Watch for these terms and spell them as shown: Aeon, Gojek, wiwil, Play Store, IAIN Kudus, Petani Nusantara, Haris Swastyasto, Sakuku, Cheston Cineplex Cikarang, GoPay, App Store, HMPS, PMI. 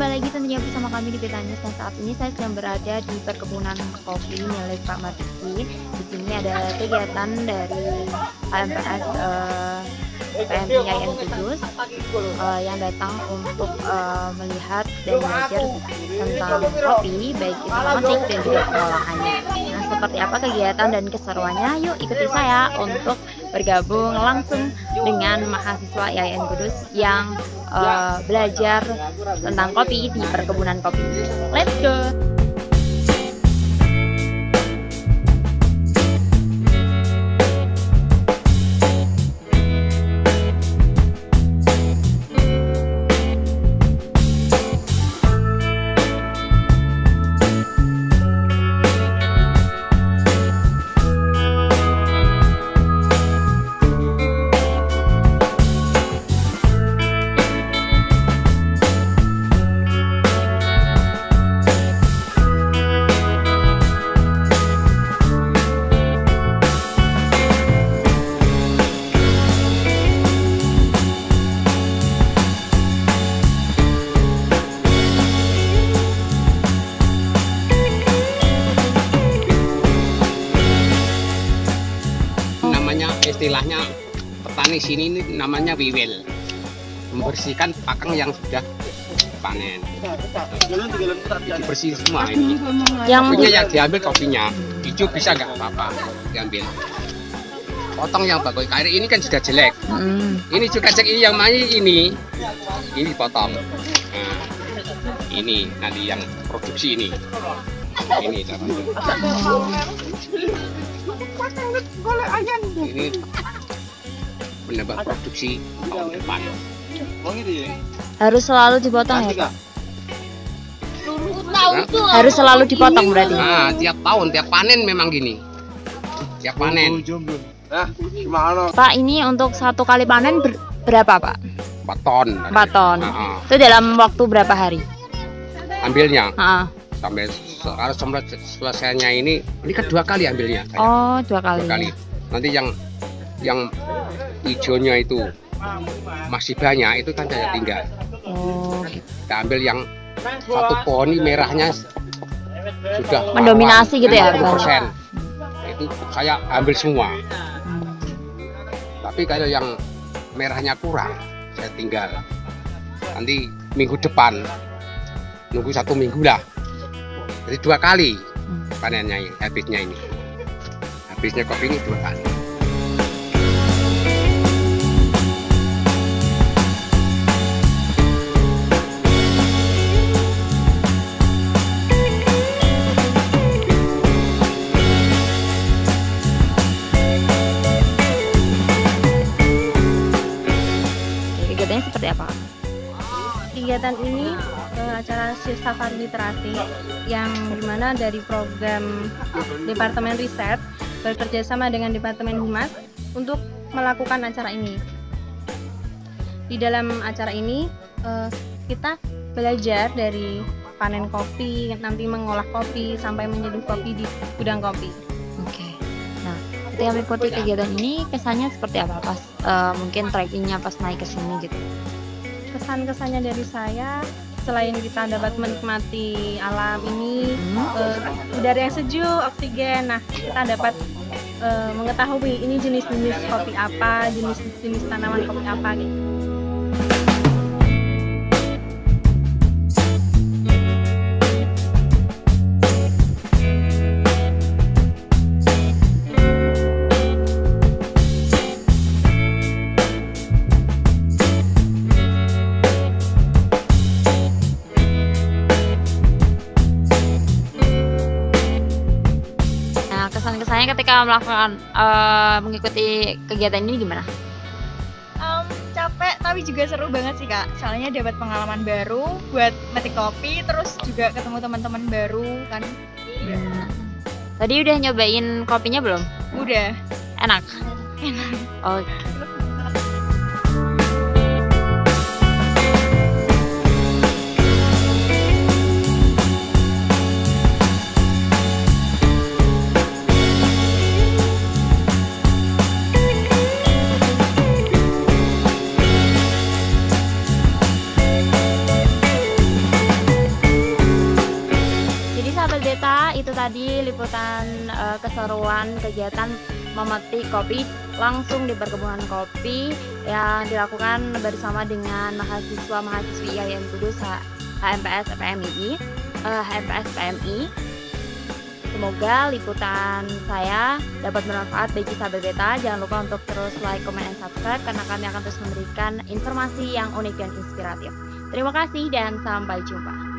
Kembali lagi tentunya bersama kami di Petani Nusantara. Dan saat ini saya sedang berada di perkebunan kopi milik Pak Marzuki. Di sini ada kegiatan dari AMPS IAIN Kudus yang datang untuk melihat dan belajar tentang kopi, baik itu pemancik dan juga pengolahannya. Nah, seperti apa kegiatan dan keseruannya? Yuk ikuti saya untuk bergabung langsung dengan mahasiswa IAIN Kudus yang belajar tentang kopi di perkebunan kopi. Let's go! Istilahnya petani sini ini namanya wiwil, membersihkan pakang yang sudah panen. Dibersih semua ini. Kopinya yang diambil kopinya, hijau bisa nggak apa-apa diambil. Potong yang bagus. Karir ini kan sudah jelek. Ini juga cek ini yang main ini dipotong. Nah, ini nanti yang produksi ini. Ini pendapat produksi tahun depan. Harus selalu dipotong ya, Pak? Harus selalu dipotong berarti? Nah, tiap tahun, tiap panen memang gini. Tiap panen. Pak, ini untuk satu kali panen berapa, Pak? 4 ton. 4 ton. Itu dalam waktu berapa hari? Ambilnya? Sampai harus selesainya ini kan 2 kali ambilnya. Oh, 2 kali. 2 kali. Nanti yang hijaunya itu masih banyak, itu kan saya tinggal. Oh. Kita ambil yang satu pohon ini merahnya sudah mendominasi gitu ya, Pak. Itu saya ambil semua. Tapi kalau yang merahnya kurang, saya tinggal. Nanti minggu depan, nunggu 1 minggu lah. Jadi 2 kali panennya ini, habisnya ini. Habisnya kopi ini 2 kali. Kegiatannya seperti apa? Kegiatan ini acara filsafat literasi yang dimana dari program Departemen Riset bekerjasama dengan Departemen Humas untuk melakukan acara ini. Di dalam acara ini kita belajar dari panen kopi, nanti mengolah kopi sampai menyeduh kopi di gudang kopi. Oke. Nah, ketika mengikuti kegiatan ini kesannya seperti apa pas mungkin trackingnya pas naik ke sini gitu? Kesan-kesannya dari saya, selain kita dapat menikmati alam ini, udara yang sejuk, oksigen. Nah, kita dapat mengetahui ini jenis-jenis kopi apa, jenis-jenis tanaman kopi apa gitu. Kesannya ketika melakukan mengikuti kegiatan ini gimana? Capek tapi juga seru banget sih, Kak. Soalnya dapat pengalaman baru buat metik kopi, terus juga ketemu teman-teman baru kan. Tadi udah nyobain kopinya belum? Udah. Enak. Enak. Oke. tadi liputan keseruan kegiatan memetik kopi langsung di perkebunan kopi yang dilakukan bersama dengan mahasiswa-mahasiswi IAIN Kudus HMPS PMI. Semoga liputan saya dapat bermanfaat bagi sahabat beta. Jangan lupa untuk terus like, comment, and subscribe karena kami akan terus memberikan informasi yang unik dan inspiratif. Terima kasih dan sampai jumpa.